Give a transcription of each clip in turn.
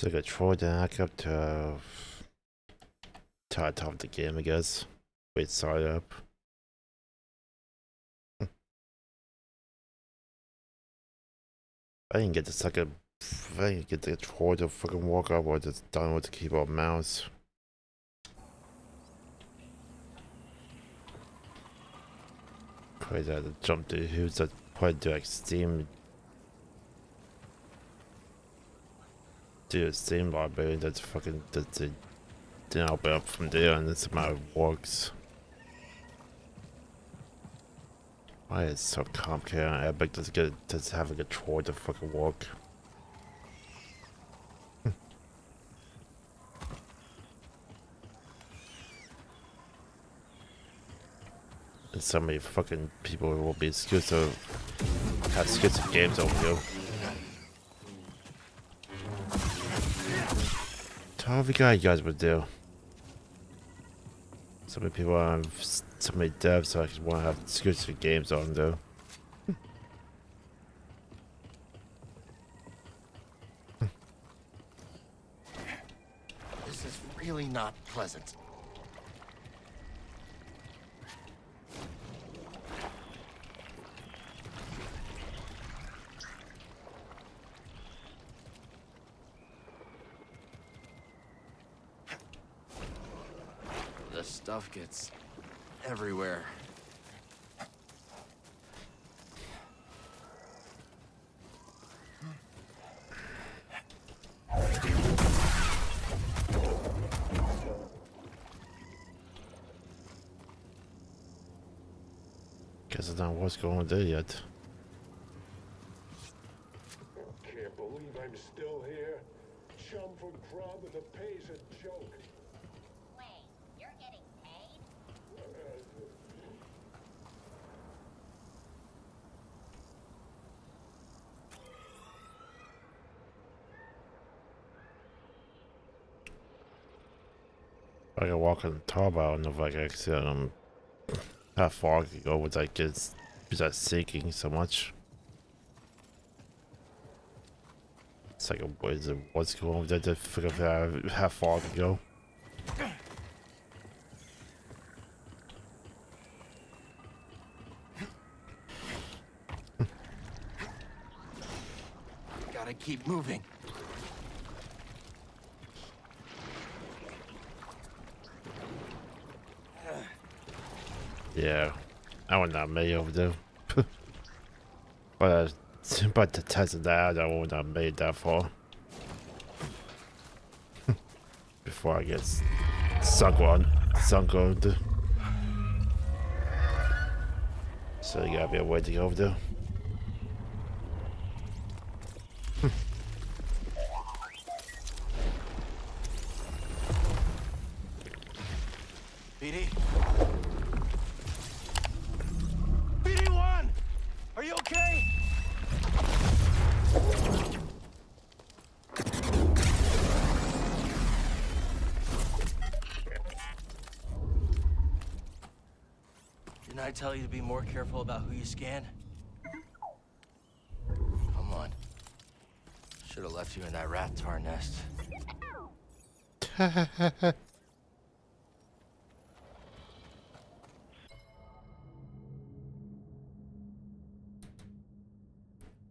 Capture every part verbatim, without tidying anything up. So I gotta throw the hack up to uh, top of the game, I guess. Wait, start up. I didn't get the second. I didn't get the throw to fucking walk up or just download the keyboard mouse. Crazy, I had to jump to who's that point to like Steam. Dude, Steam library, that's fucking, that's it. Then I'll be up from there and that's how it works. Why is it so complicated on Epic? Let's get, let's have a control to fucking work. And so many fucking people who will be excused to have skits of games over you. I forgot you guys would do. So many people have so many devs, so I just want to have exclusive games on though. This is really not pleasant. Stuff gets everywhere. Guess I don't know what's going on there yet. Can't believe I'm still here. Chum for grub with a pay's a joke. I can walk on the top, I don't know if I can actually, um, how far I can go with that kids without sinking so much. It's like, what is it, what's going on with that, to figure out how far I can go. Gotta keep moving. Yeah, I would not made over there. but uh, but to test that, I would not made that far. Before I get sunk on, sunk on. So you gotta be a way to go over there. Tell you to be more careful about who you scan? Come on. Should have left you in that rat tar nest.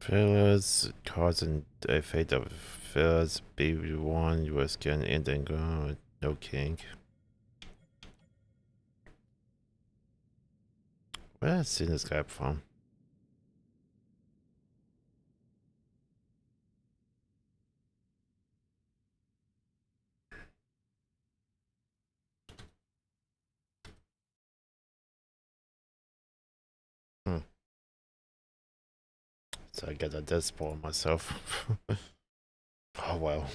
Failures causing a fate of failures. B D one, you were scanned in the ground with no kink. Where have I seen this guy from? Hmm. So I get a death spawn myself. Oh well.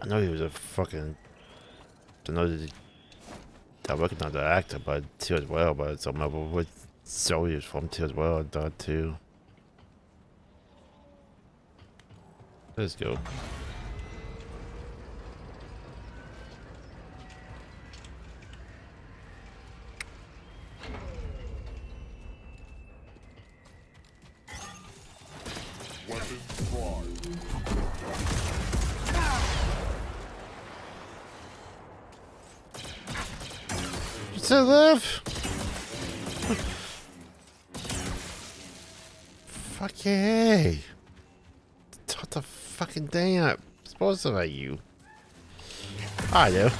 I know he was a fucking. I know that I recognize the actor, but too as well. But it's remember what show he was from too as well. That too. Let's go. You still live? Fuck yeah. What the fucking thing I'm supposed to about you? I know.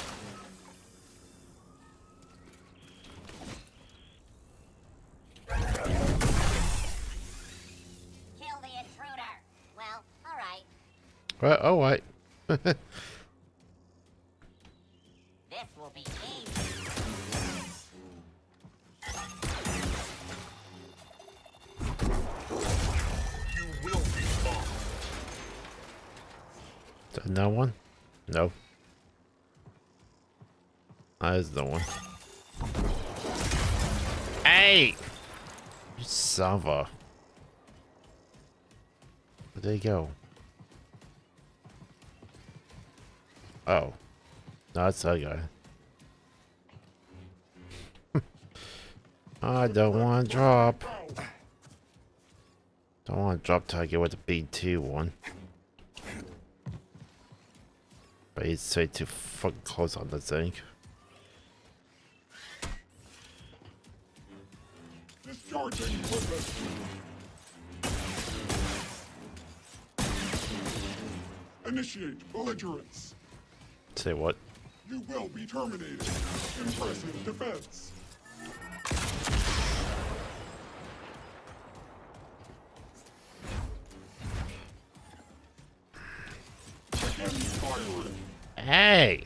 Right, all right. This will be easy. You will be lost. No one? No. That is no one. Hey! You son of a. Where'd they go? Oh, no, that's that guy. I don't want to drop. Don't want to drop till I get with the B two one. But he's way too fucking close on the thing. Initiate belligerence. Say what? You will be terminated. Impressive defense. Hey.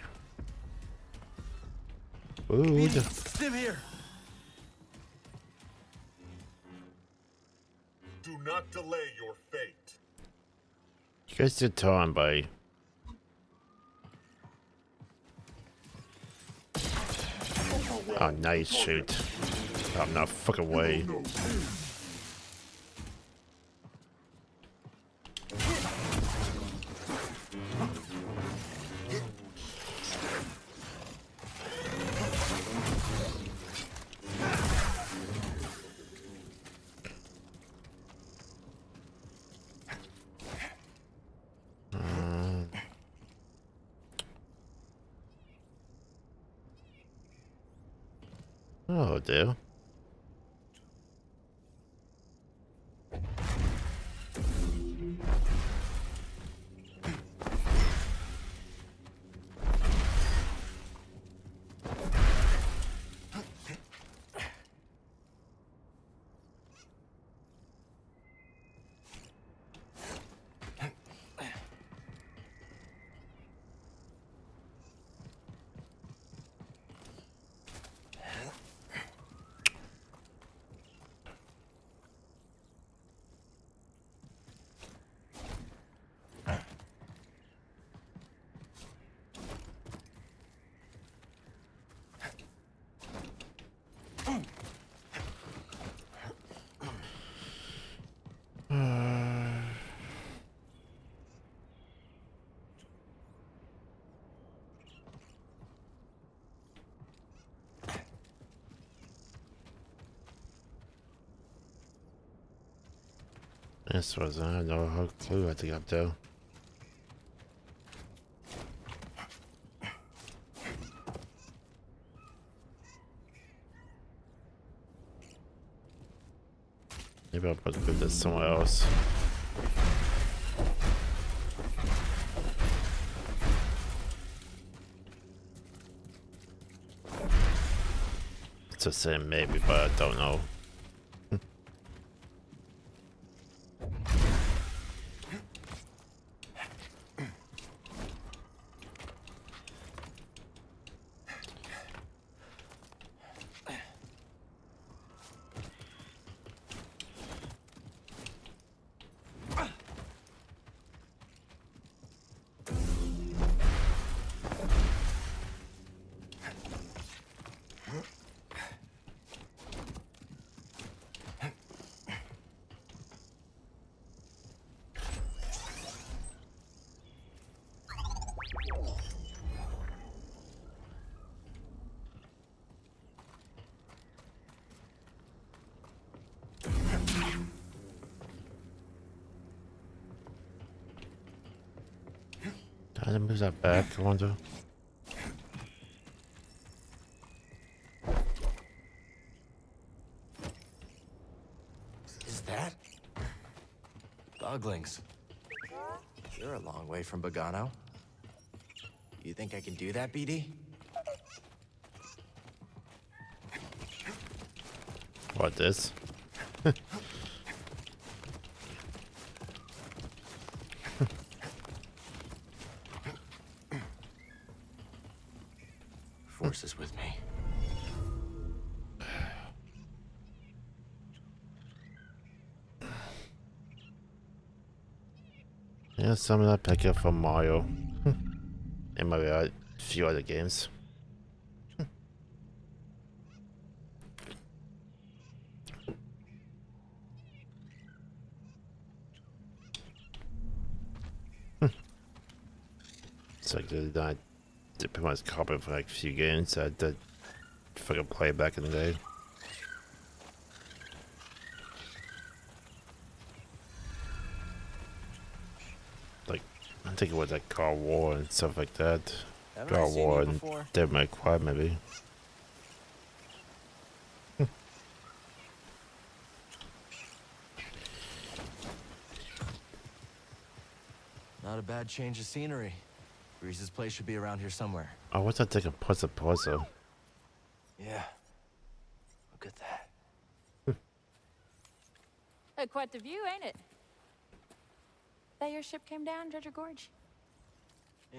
Ooh. Sim here. Do not delay your fate. You guys did time, buddy. Oh, nice shoot. I'm not fucking way. Oh, dear. This was, I had no clue I think I'm doing. Maybe I'll put this somewhere else. It's the same maybe, but I don't know. I didn't move that back, I wonder. Is that? Buglings. You're a long way from Bogano. You think I can do that, B D? What, this? Force is with me. Yeah, some of that pick up from Mario. And maybe a few other games. So I did that. Did pretty much copy for like a few games that I did fucking play back in the day. Like, I think it was like God War and stuff like that. God War and Devil May Cry maybe. Not a bad change of scenery. Greez's place should be around here somewhere. I wish I'd take a puzzle puzzle. Yeah. Look at that. That's quite the view, ain't it? That your ship came down, Dredger Gorge?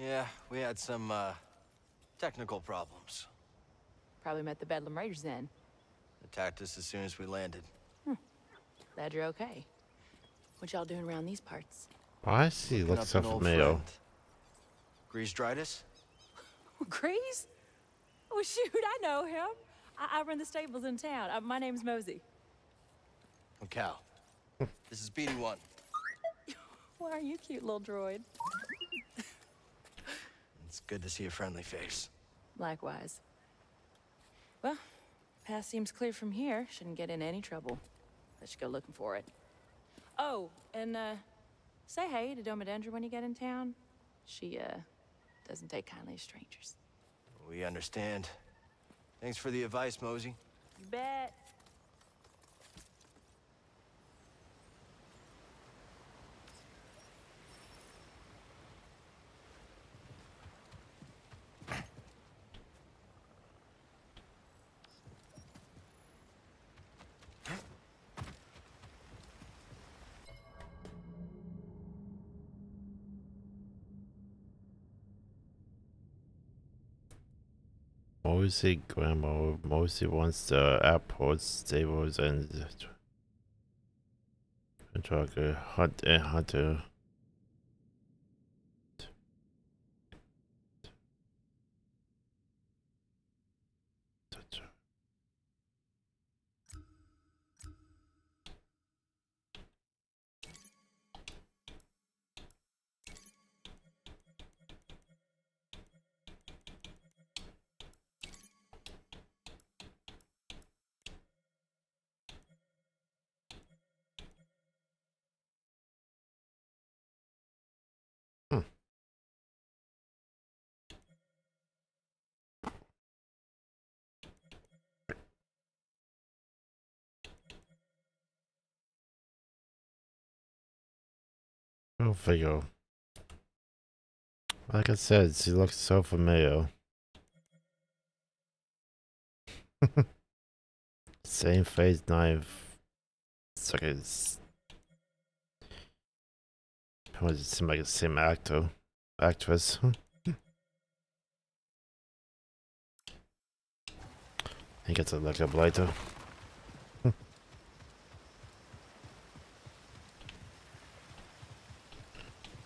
Yeah, we had some uh, technical problems. Probably met the Bedlam Raiders then. Attacked us as soon as we landed. Hmm. Glad you're okay. What y'all doing around these parts? Oh, I see. Looks so familiar. Greez Dritus? Greez? Well, shoot, I know him. I, I run the stables in town. I, my name's Mosey. I'm Cal. This is B D one. Why are you cute, little droid? It's good to see a friendly face. Likewise. Well, path seems clear from here. Shouldn't get in any trouble. Let's go looking for it. Oh, and uh, say hey to Domodendra when you get in town. She, uh... doesn't take kindly to strangers. We understand. Thanks for the advice, Mosey. You bet. Mosey Grandma, Mosey wants the airport stables and Hunter Hunt and Hunter. We'll figure. Like I said, she looks so familiar. Same face, knife. It's like it's. How does it seem like the same actor? Actress? I get to look up later.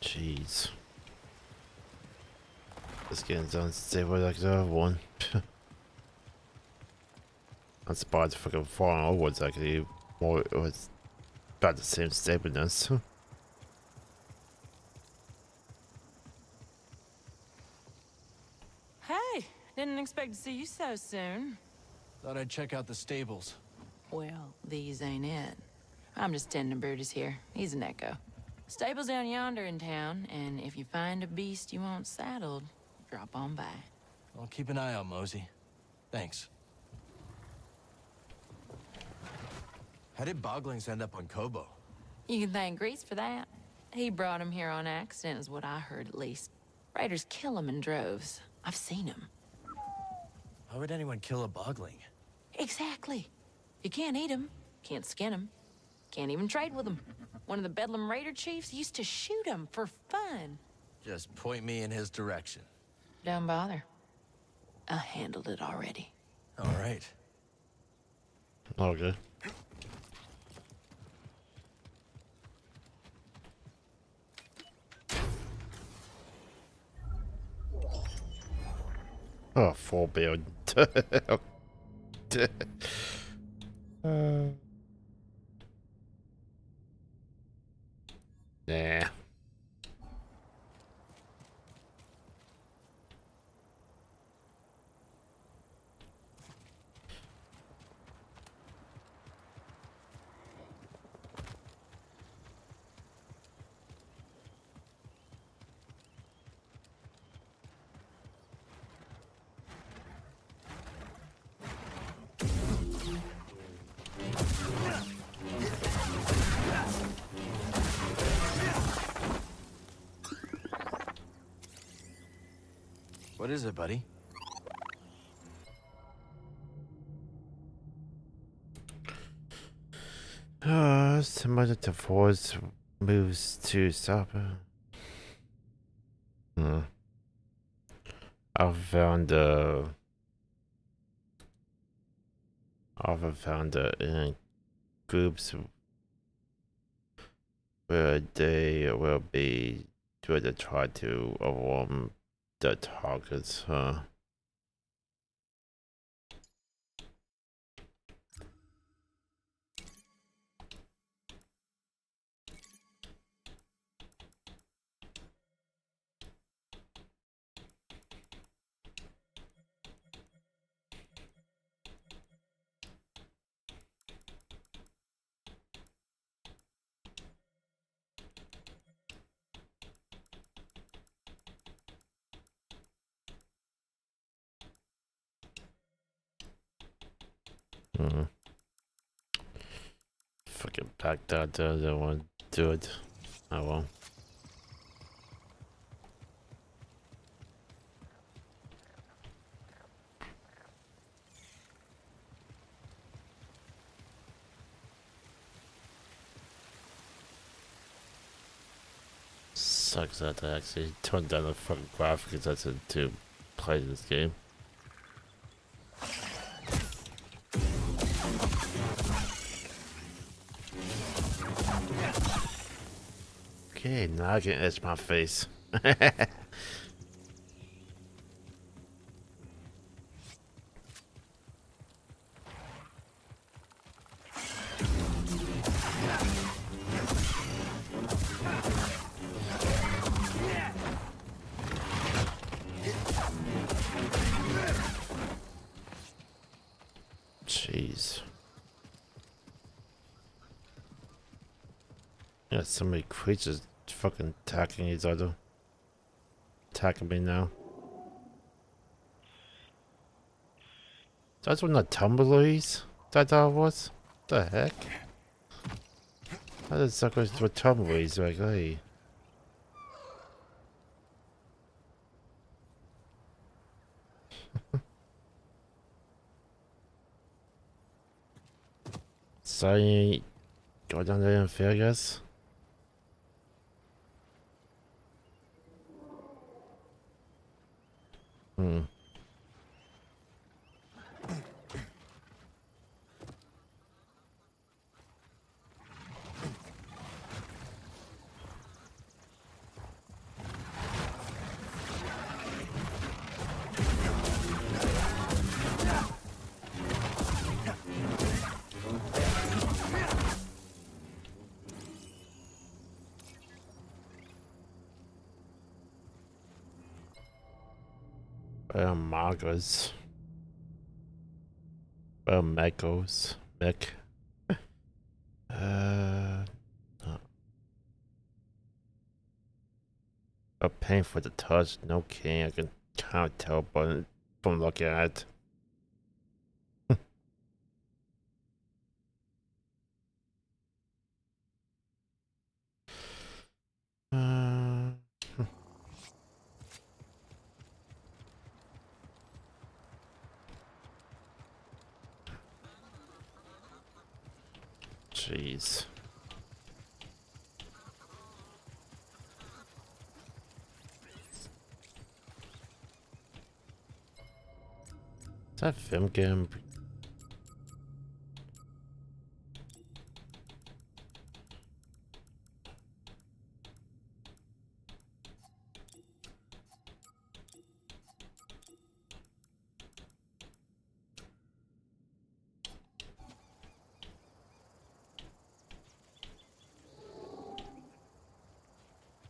Jeez. This game's unstable like the other one. That spot's fucking falling over, actually. More, it was about the same stableness. Hey! Didn't expect to see you so soon. Thought I'd check out the stables. Well, these ain't it. I'm just tending Brutus here. He's an echo. Stable's down yonder in town, and if you find a beast you want saddled, drop on by. I'll keep an eye on Mosey. Thanks. How did Boglings end up on Koboh? You can thank Greez for that. He brought him here on accident, is what I heard at least. Raiders kill him in droves. I've seen him. How would anyone kill a Bogling? Exactly. You can't eat him, can't skin him, can't even trade with him. One of the Bedlam Raider chiefs used to shoot him for fun. Just point me in his direction. Don't bother. I handled it already. All right. Okay. Oh, four billion. uh, nah. What is it, buddy? Uh, somebody to force moves to stop her. Hmm. I've found a... I've found a in groups where they will be trying to try to overwhelm the targets, huh? Mm-hmm. Fucking pack that down, I don't want to do it. I won't. Sucks that I actually turned down the fucking graphics that's it to play this game. Okay, now I can itch my face. Jeez. Yeah, so many creatures fucking attacking each other. Attacking me now. That's when the tumbler is? That that was? The heck? How did suckers throw tumblers like hey? Sorry, go down there and fail guys. Hmm. Uh, Magos. Uh, Magos. Mech. Uh. No. A pain for the touch, no kidding. I can kind of tell but from looking at it. uh, Jeez. That film game.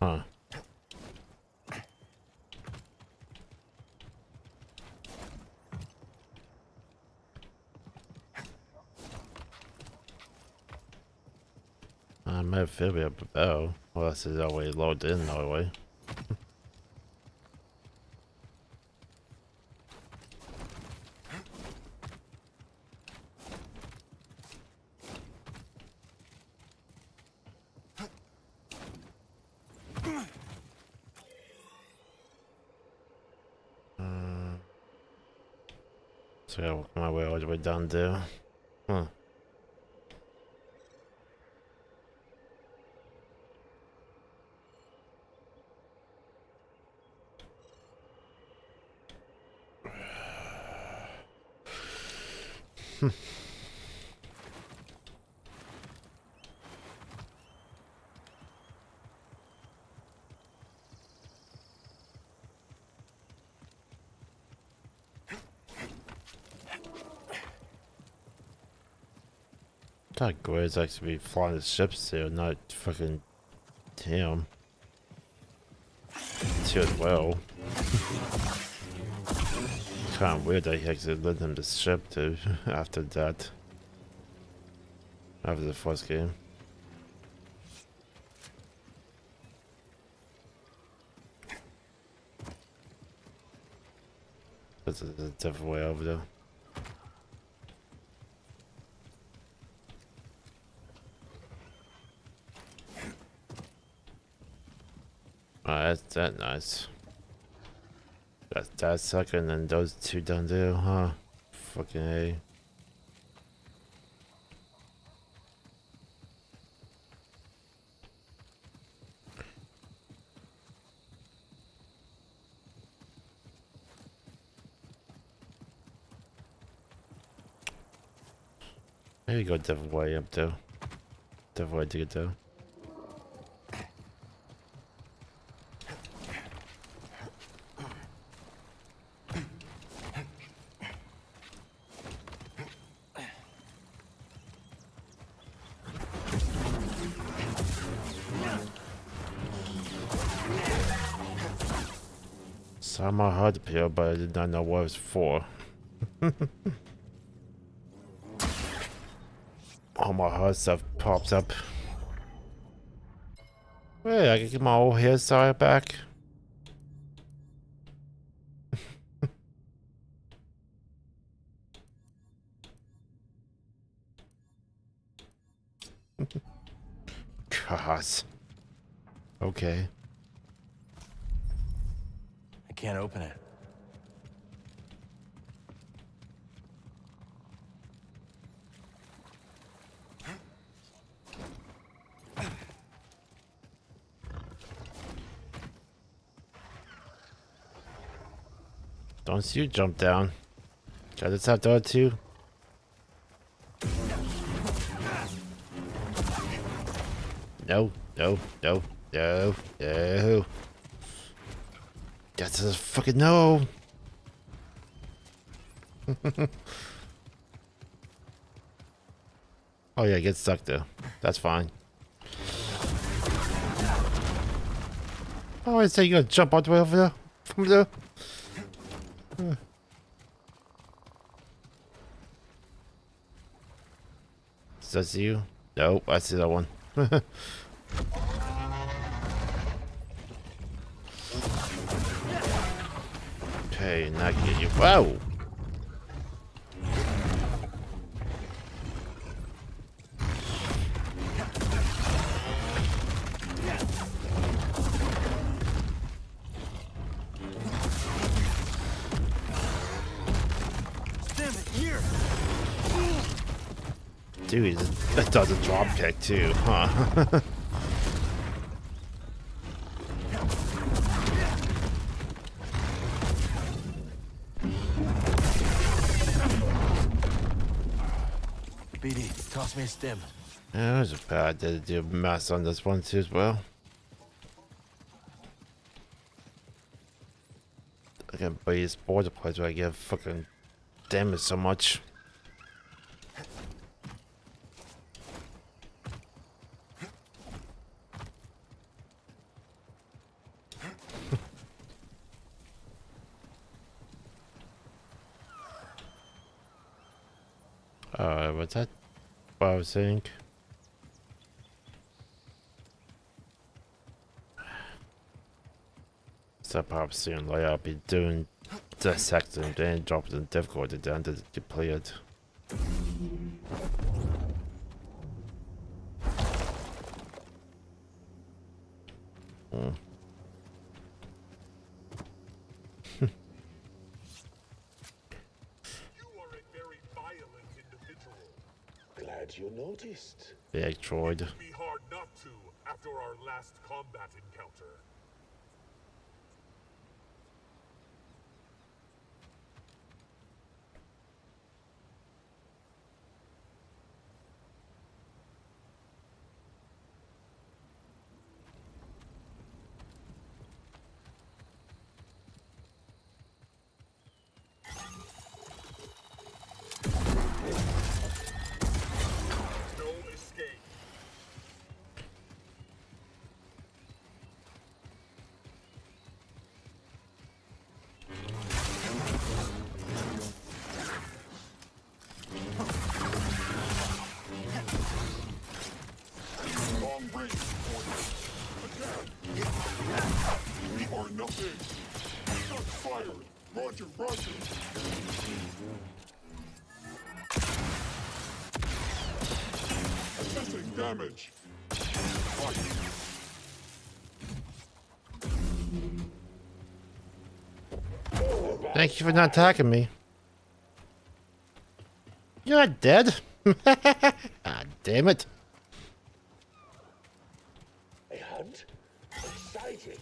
Huh. I might feel a bit better. Well, this is always loaded in that way. uh, so I work my way all the way down there. Huh. That Greez actually be flying the ships here, not fucking him. Too well. Kind of weird that he actually lent him the ship too. After that, after the first game. That's a, that's a different way over there. That's that nice. That's that second and those two down there, huh? Fucking A. Maybe go a different way up there. Different way to get there. Somehow hard to appeal, but I did not know what it was for. All my hard stuff pops up. Wait, I can get my old hairstyle back. God. Okay. Can't open it. Don't you jump down. Try this out door too. No, no, no, no, no. That's a fucking no. Oh yeah, get stuck there. That's fine. Oh, I say you're gonna jump all the way over there from there. Uh. Is that you? Nope, I see that one. Okay, now get you. Whoa! Dude, that does a drop kick too, huh? B D, toss me a stim. Yeah, that was a bad idea to do mass on this one too as well. I can't believe it's border place where I get fucking damage so much. Uh, was that what I was saying? So probably soon later I'll be doing dissecting and dropping the difficulty down to depleted. Hmm. You noticed. Big droid. It would be hard not to after our last combat encounter. Damage. Thank you for not attacking me. You're not dead. Ah, damn it. A hunt? Exciting.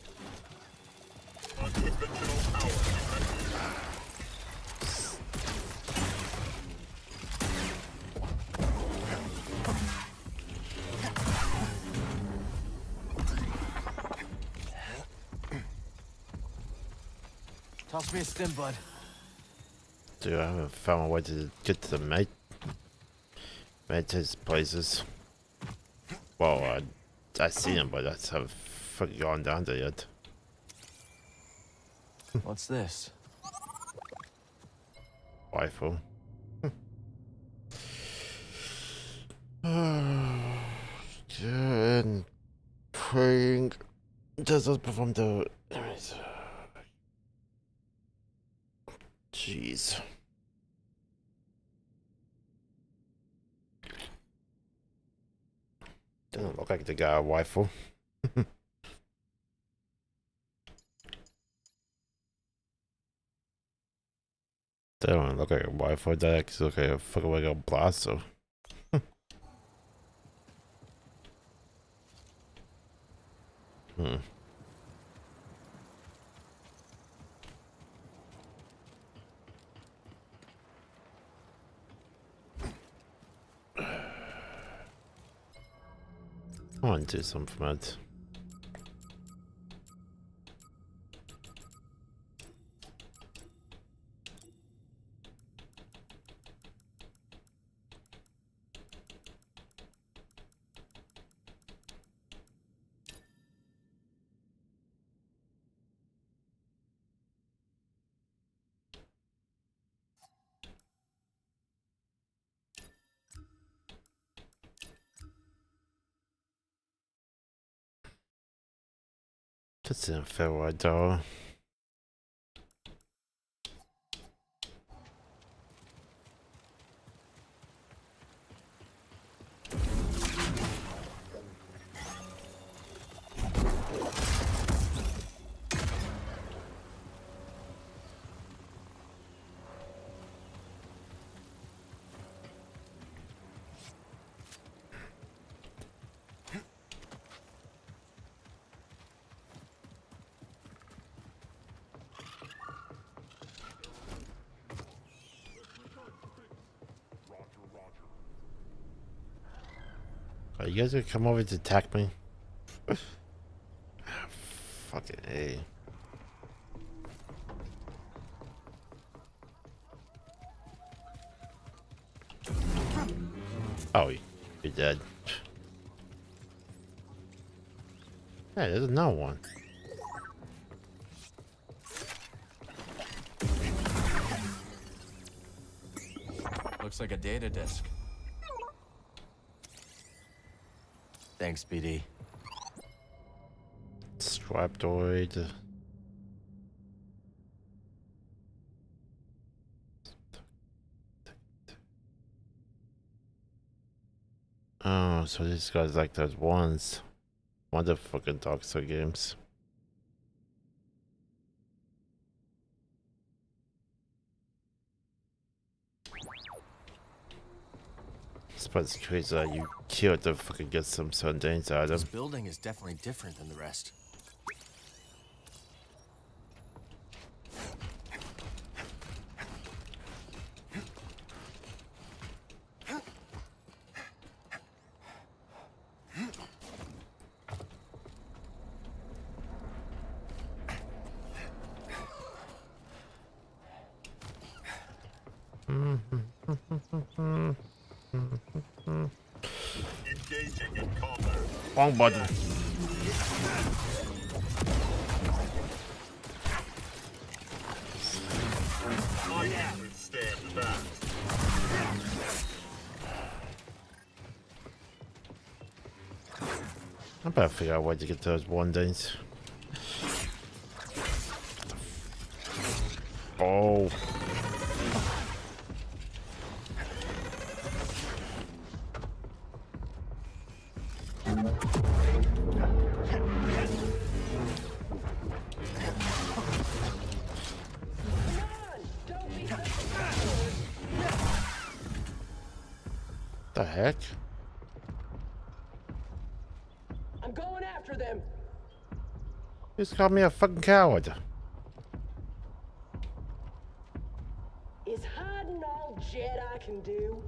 Toss me a stim, bud. Dude, I haven't found a way to get to the mate mate's places. Well, I, I see him, but I haven't fucking gone down there yet. What's this? Rifle. And praying. Does not perform the. Jeez. Doesn't look like the guy a rifle. That don't look like a rifle, that actually looks like a fucking like a blaster. Hmm. I want to do something from it. That's an unfair wide door. you guys gonna come over to attack me? Fucking A. Oh, you're dead. Hey, there's another one. Looks like a data disk. Thanks, B D. Strapdoid. Oh, so these guys like those ones. Motherfucking Darkstar games. But it's crazy that you killed to fucking get some sundanes out of them. This building is definitely different than the rest. Wrong button. Oh, yeah. I better figure out a way to get those one days. Oh. Heck? I'm going after them. You just called me a fucking coward. Is hiding all Jedi can do?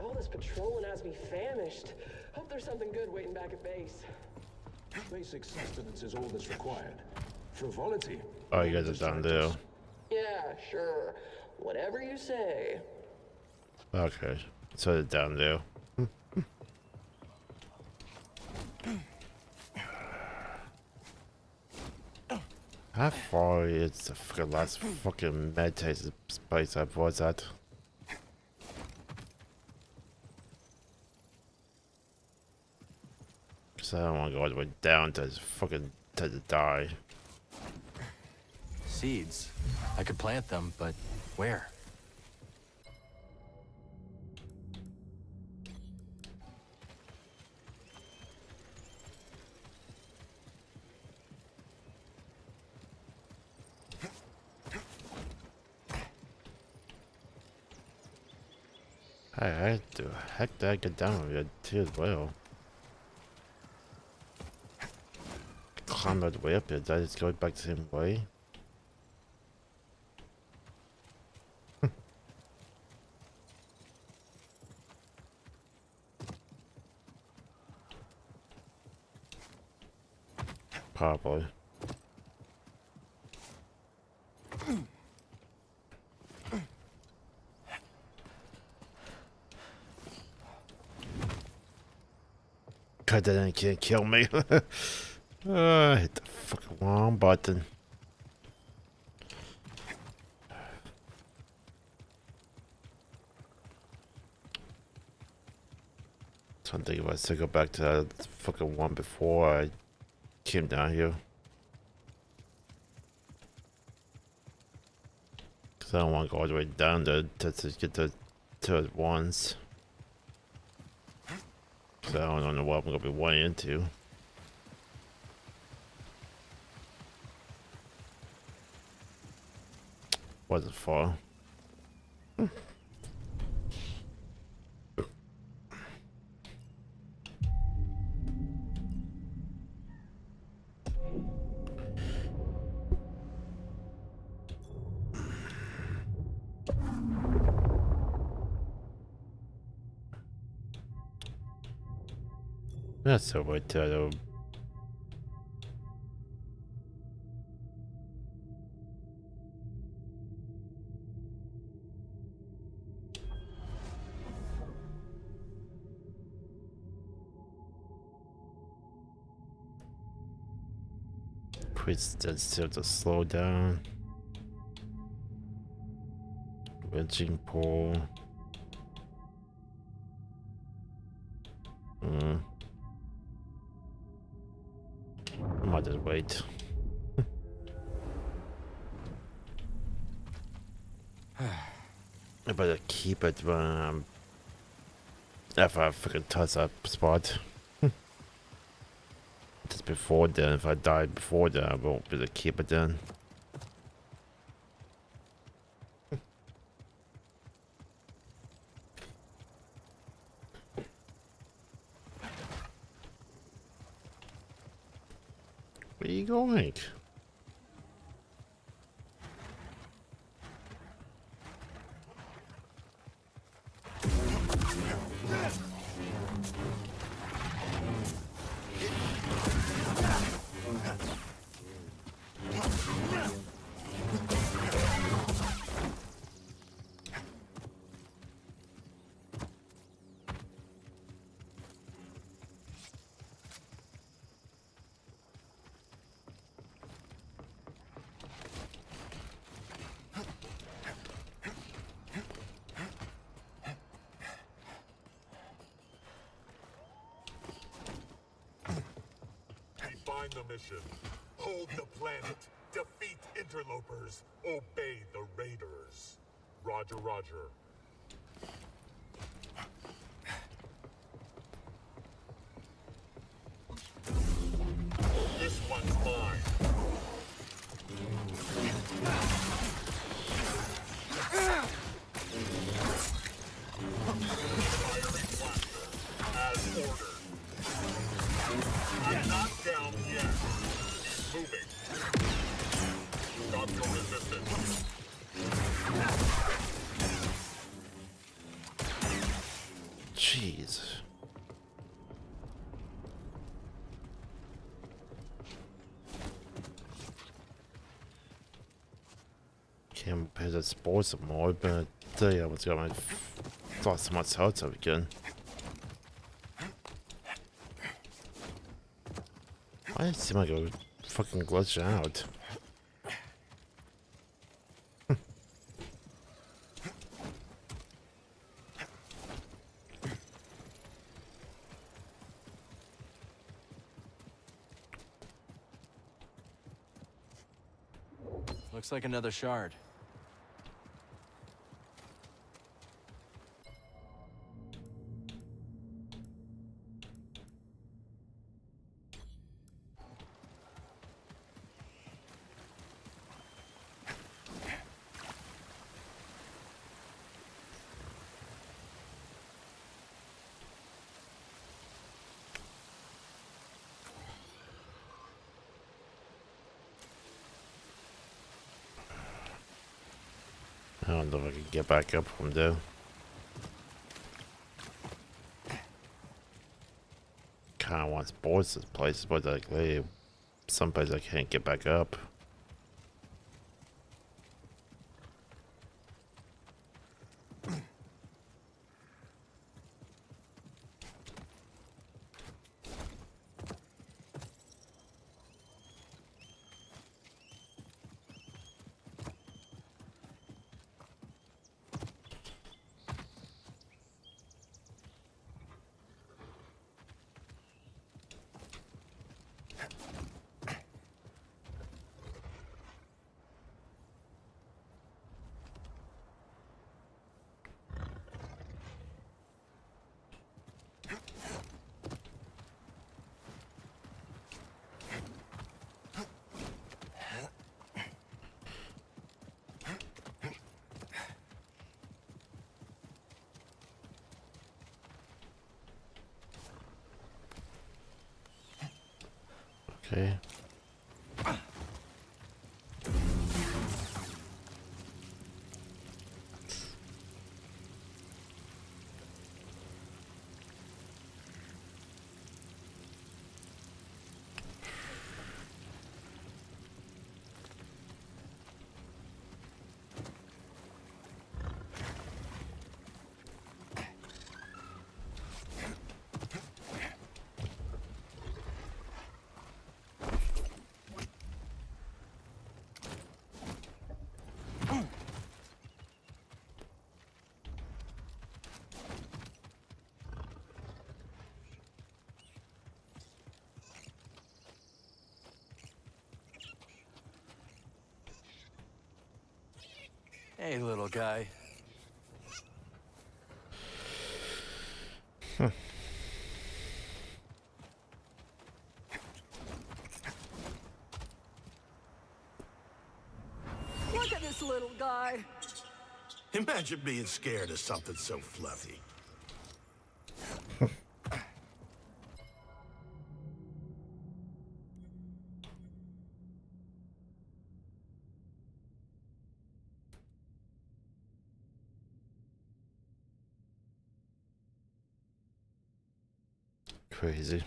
All this patrolling has me famished. Hope there's something good waiting back at base. Basic sustenance is all that's required. Frivolity. Oh, you guys are done there. Yeah, sure. Whatever you say. Okay, so it's down there. How far is the fucking last fucking meditated space I was at? Because I don't want to go all the way down to fucking to the die. Seeds. I could plant them, but where? I had to heck that get down with it too as well. Climb that way up here, did I just go back the same way? Probably. God, that thing can't kill me. uh, I hit the fucking wrong button. So I'm thinking about to go back to that fucking one before I came down here. Cause I don't want to go all the way down there to, to get the to it once. Cause I don't know what I'm gonna be way into. Wasn't far. Hmm. Not so much, though. Quits that still to slow down. Wedging pole. Hmm. Might as well wait. I better keep it when I'm if I freaking touch that spot. Just before then, if I die before then, I won't be able to keep it then. Where are you going? The mission. Hold the planet. Defeat interlopers. Obey the raiders. Roger, roger. This one's mine. Firing blaster. As ordered. I'm not down yet. Moving. Stop your resistance. Jeez. Can't play the sports anymore, but I tell you, I was gonna thought so much out of again. I didn't seem like I would fucking glitch out. Looks like another shard. I don't know if I can get back up from there. Kinda want sports this place, but like, hey, some places I can't get back up. Okay. Hey, little guy. Huh. Look at this little guy. Imagine being scared of something so fluffy. Crazy.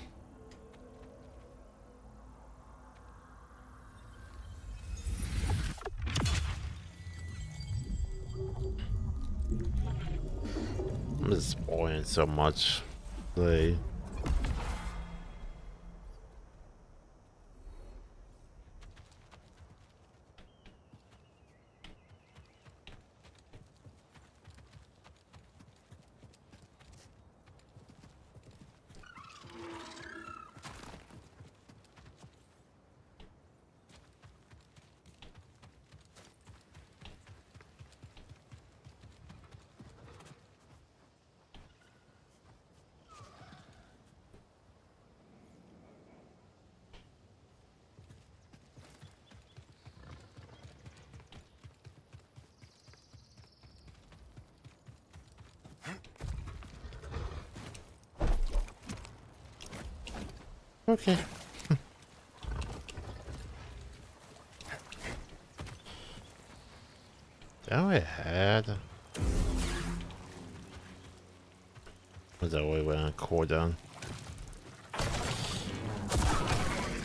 I'm just boring so much. They. Okay. Go ahead. Was that way when I core down?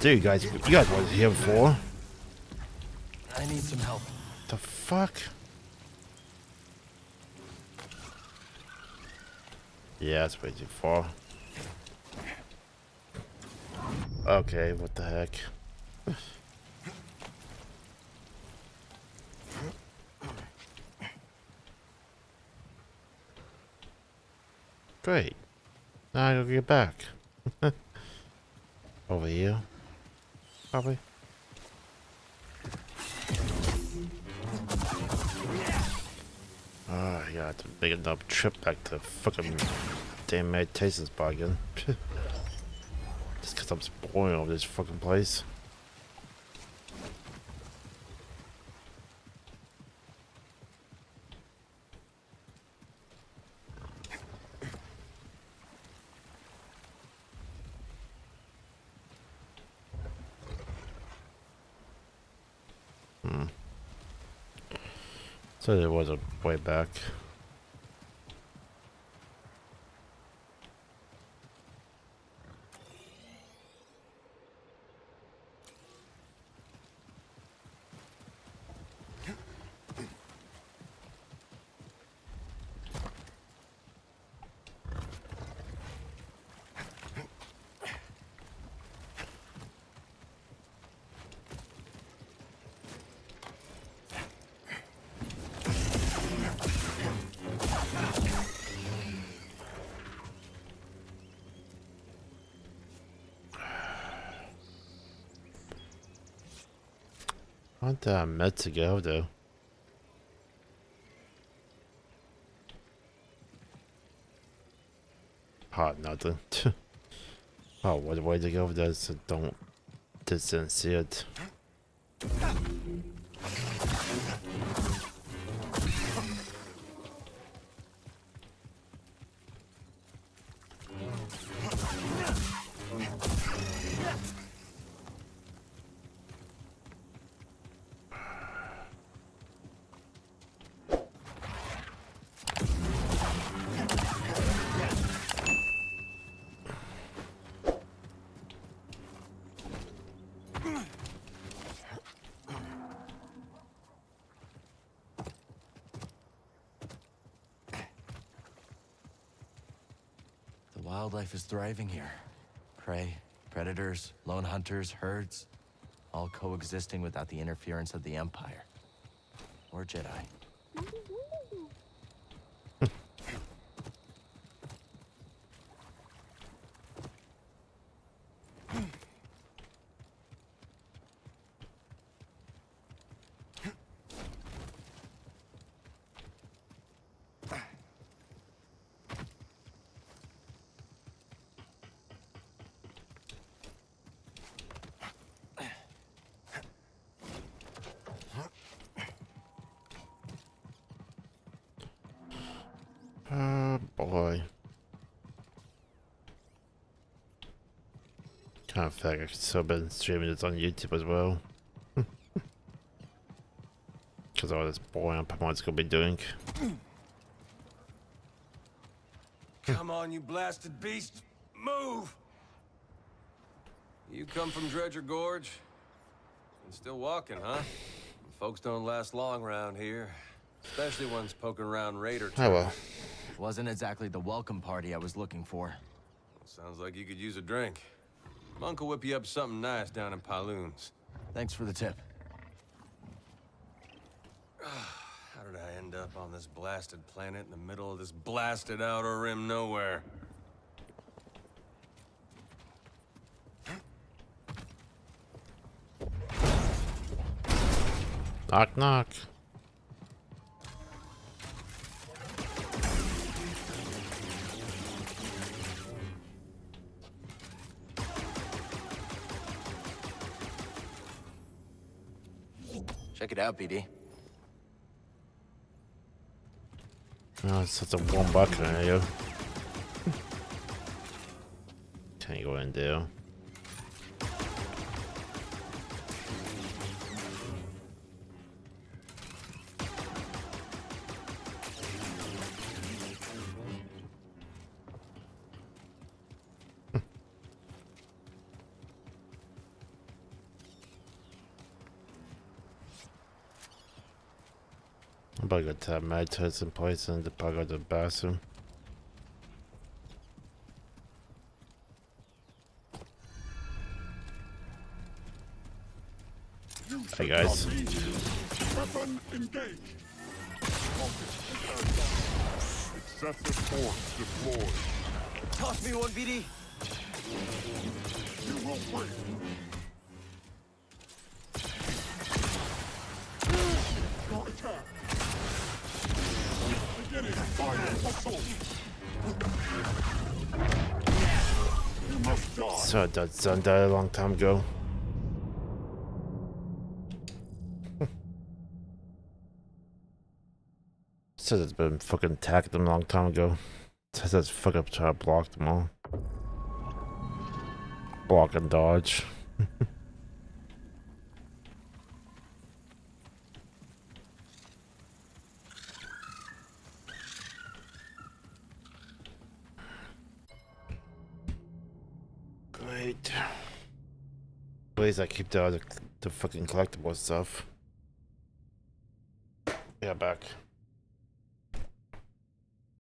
Dude, guys, you guys weren't here before. I need some help. The fuck? Yeah, that's way too far. Okay, what the heck? Great. Now I'll get back. Over here. Probably. Ah, oh, yeah, I had to make another trip back to fucking damn meditation spot again. I'm spoiling all this fucking place. Hmm. So there was a way back. What the I meant to go though? Hot nothing. Oh, what a way to go there, so don't didn't see it. Wildlife is thriving here. Prey, predators, lone hunters, herds, all coexisting without the interference of the Empire or Jedi. kind of feel like I could so been streaming this on YouTube as well. Because all this boring Pokemon's gonna be doing. Come on, you blasted beast! Move! You come from Dredger Gorge? And still walking, huh? Folks don't last long around here. Especially ones poking around Raider. Oh well. Wasn't exactly the welcome party I was looking for. Sounds like you could use a drink. Monk will whip you up something nice down in Paloons. Thanks for the tip. How did I end up on this blasted planet in the middle of this blasted outer rim nowhere? Knock, knock. Check it out, B D. Oh, it's such a warm bucket, are you? Can't go in there. I got to have my turrets in place and the bug out the bathroom. Hey guys. Weapon engage. Excessive force deployed. Toss me one, B D. You won't wait. So that son died a long time ago. Says it's been fucking tagged them a long time ago. Says it's fucking trying to block them all. Block and dodge. At least I keep the, the, the fucking collectible stuff. Yeah, back.